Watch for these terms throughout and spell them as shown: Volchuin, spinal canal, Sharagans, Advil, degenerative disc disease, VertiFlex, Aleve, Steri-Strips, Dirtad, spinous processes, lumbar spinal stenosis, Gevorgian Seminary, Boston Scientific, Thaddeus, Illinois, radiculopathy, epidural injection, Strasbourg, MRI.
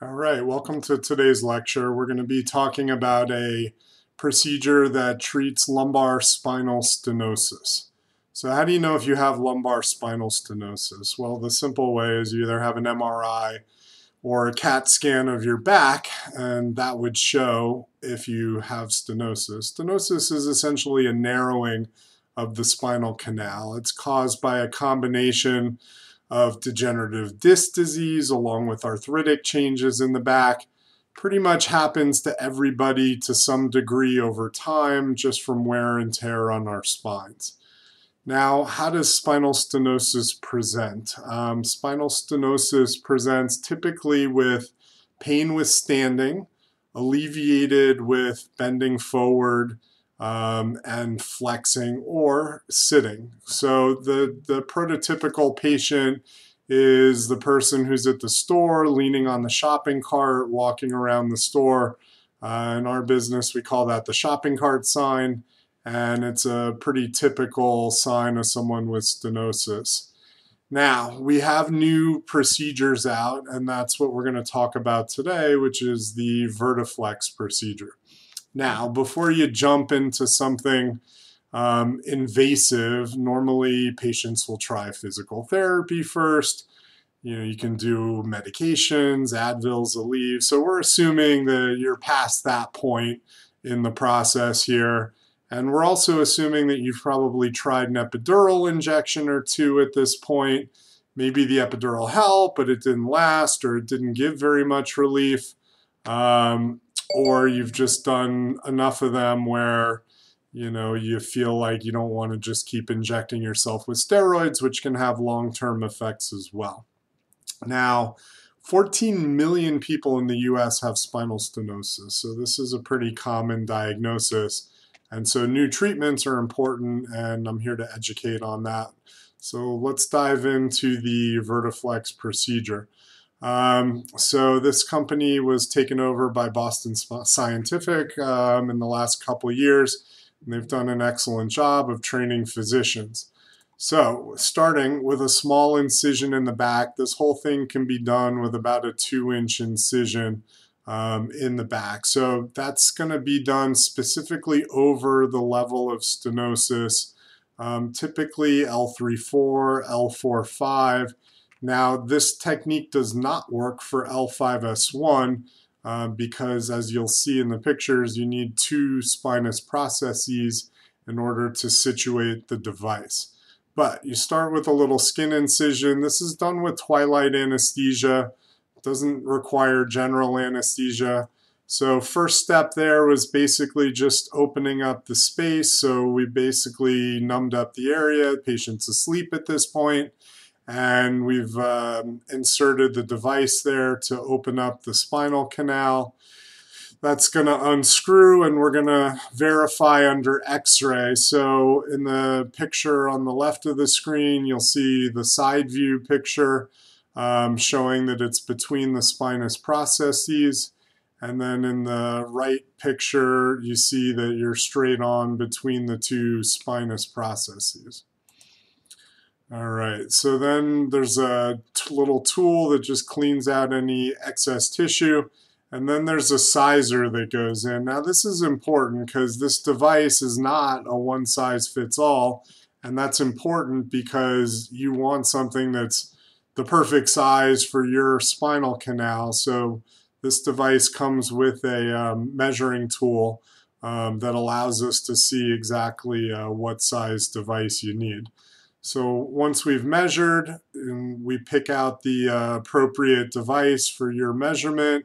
All right, welcome to today's lecture. We're going to be talking about a procedure that treats lumbar spinal stenosis. So how do you know if you have lumbar spinal stenosis? Well, the simple way is you either have an MRI or a CAT scan of your back, and that would show if you have stenosis. Stenosis is essentially a narrowing of the spinal canal. It's caused by a combination of degenerative disc disease along with arthritic changes in the back. Pretty much happens to everybody to some degree over time, just from wear and tear on our spines. Now, how does spinal stenosis present? Spinal stenosis presents typically with pain with standing, alleviated with bending forward, and flexing or sitting. So the prototypical patient is the person who's at the store, leaning on the shopping cart, walking around the store. In our business, we call that the shopping cart sign, and it's a pretty typical sign of someone with stenosis. Now, we have new procedures out, and that's what we're going to talk about today, which is the VertiFlex procedure. Now, before you jump into something invasive, normally patients will try physical therapy first. You can do medications, Advil, Aleve. So we're assuming that you're past that point in the process here. And we're also assuming that you've probably tried an epidural injection or two at this point. Maybe the epidural helped, but it didn't last or it didn't give very much relief. Or you've just done enough of them where, you feel like you don't want to just keep injecting yourself with steroids, which can have long-term effects as well. Now, 14 million people in the U.S. have spinal stenosis, so this is a pretty common diagnosis. And so new treatments are important, and I'm here to educate on that. So let's dive into the VertiFlex procedure. So this company was taken over by Boston Scientific in the last couple of years, and they've done an excellent job of training physicians. So starting with a small incision in the back, this whole thing can be done with about a 2-inch incision in the back. So that's going to be done specifically over the level of stenosis, typically L3-4, L4-5. Now, this technique does not work for L5-S1 because, as you'll see in the pictures, you need two spinous processes in order to situate the device. But you start with a little skin incision. This is done with twilight anesthesia. It doesn't require general anesthesia. So first step there was basically just opening up the space. So we basically numbed up the area. The patient's asleep at this point. And we've inserted the device there to open up the spinal canal. That's going to unscrew, and we're going to verify under X-ray. So in the picture on the left of the screen, you'll see the side view picture showing that it's between the spinous processes. And then in the right picture, you see that you're straight on between the two spinous processes. All right, so then there's a little tool that just cleans out any excess tissue, and then there's a sizer that goes in. Now, this is important because this device is not a one-size-fits-all, and that's important because you want something that's the perfect size for your spinal canal. So this device comes with a measuring tool that allows us to see exactly what size device you need. So once we've measured, and we pick out the appropriate device for your measurement,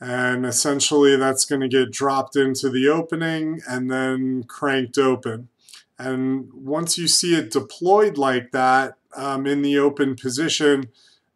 and essentially that's going to get dropped into the opening and then cranked open. And once you see it deployed like that in the open position,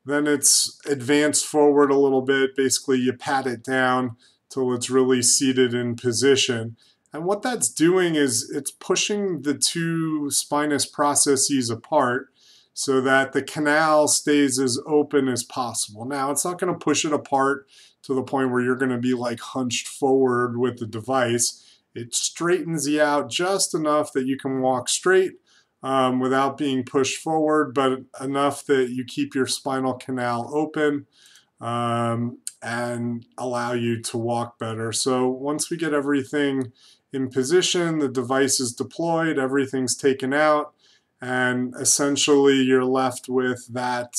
then it's advanced forward a little bit. Basically, you pat it down till it's really seated in position. And what that's doing is it's pushing the two spinous processes apart so that the canal stays as open as possible. Now, it's not going to push it apart to the point where you're going to be like hunched forward with the device. It straightens you out just enough that you can walk straight without being pushed forward, but enough that you keep your spinal canal open. and allow you to walk better. So once we get everything in position, the device is deployed, everything's taken out, and essentially you're left with that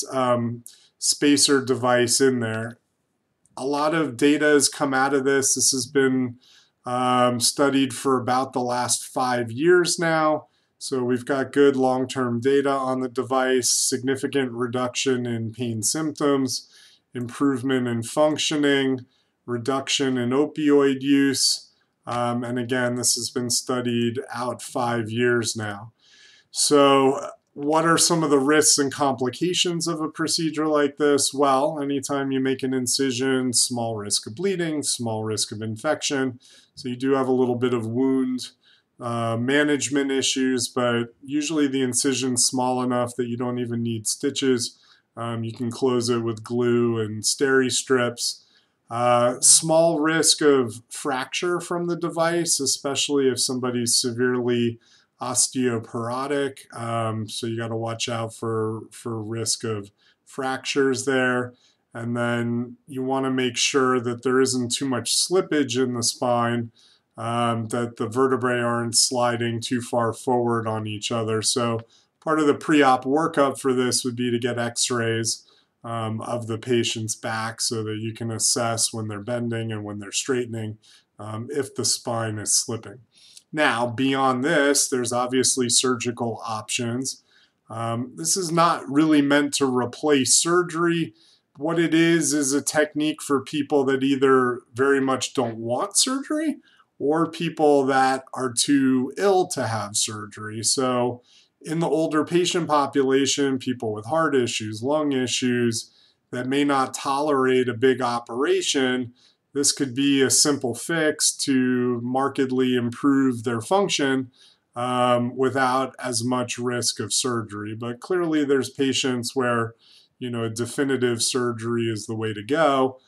spacer device in there. A lot of data has come out of this. This has been studied for about the last 5 years now. So we've got good long-term data on the device, significant reduction in pain symptoms, improvement in functioning, reduction in opioid use. And again, this has been studied out 5 years now. So what are some of the risks and complications of a procedure like this? Well, anytime you make an incision, small risk of bleeding, small risk of infection. So you do have a little bit of wound management issues, but usually the incision's small enough that you don't even need stitches. You can close it with glue and Steri-Strips. Small risk of fracture from the device, especially if somebody's severely osteoporotic. So you got to watch out for risk of fractures there. And then you want to make sure that there isn't too much slippage in the spine, that the vertebrae aren't sliding too far forward on each other. So part of the pre-op workup for this would be to get x-rays of the patient's back so that you can assess when they're bending and when they're straightening if the spine is slipping. Now, beyond this, there's obviously surgical options. This is not really meant to replace surgery. What it is a technique for people that either very much don't want surgery or people that are too ill to have surgery. So in the older patient population, people with heart issues, lung issues that may not tolerate a big operation, this could be a simple fix to markedly improve their function without as much risk of surgery. But clearly there's patients where, you know, definitive surgery is the way to go.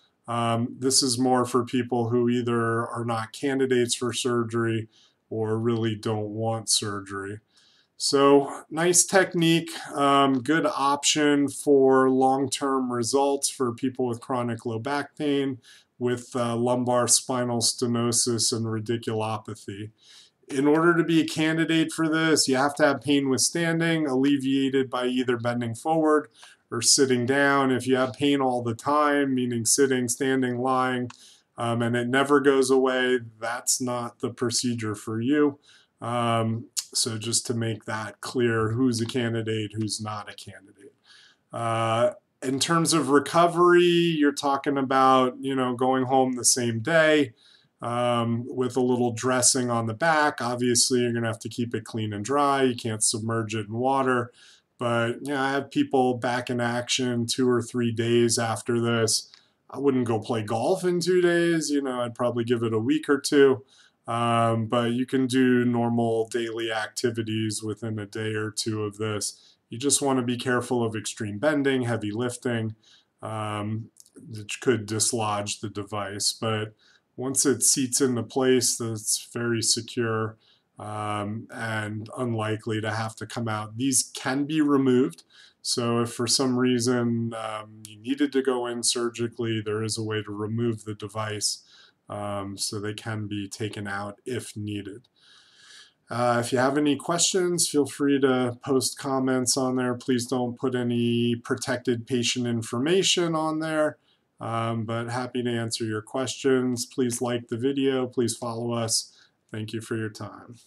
This is more for people who either are not candidates for surgery or really don't want surgery. So nice technique, good option for long-term results for people with chronic low back pain, with lumbar spinal stenosis and radiculopathy. In order to be a candidate for this, you have to have pain withstanding, alleviated by either bending forward or sitting down. If you have pain all the time, meaning sitting, standing, lying, and it never goes away, that's not the procedure for you. So just to make that clear, who's a candidate, who's not a candidate. In terms of recovery, you're talking about, you know, going home the same day with a little dressing on the back. Obviously, you're going to have to keep it clean and dry. You can't submerge it in water. But, you know, I have people back in action 2 or 3 days after this. I wouldn't go play golf in 2 days. You know, I'd probably give it a week or two. But you can do normal daily activities within a day or two of this. You just want to be careful of extreme bending, heavy lifting, which could dislodge the device. But once it seats into place, that's very secure and unlikely to have to come out. These can be removed. So if for some reason you needed to go in surgically, there is a way to remove the device. So they can be taken out if needed. If you have any questions, feel free to post comments on there. Please don't put any protected patient information on there, but happy to answer your questions. Please like the video. Please follow us. Thank you for your time.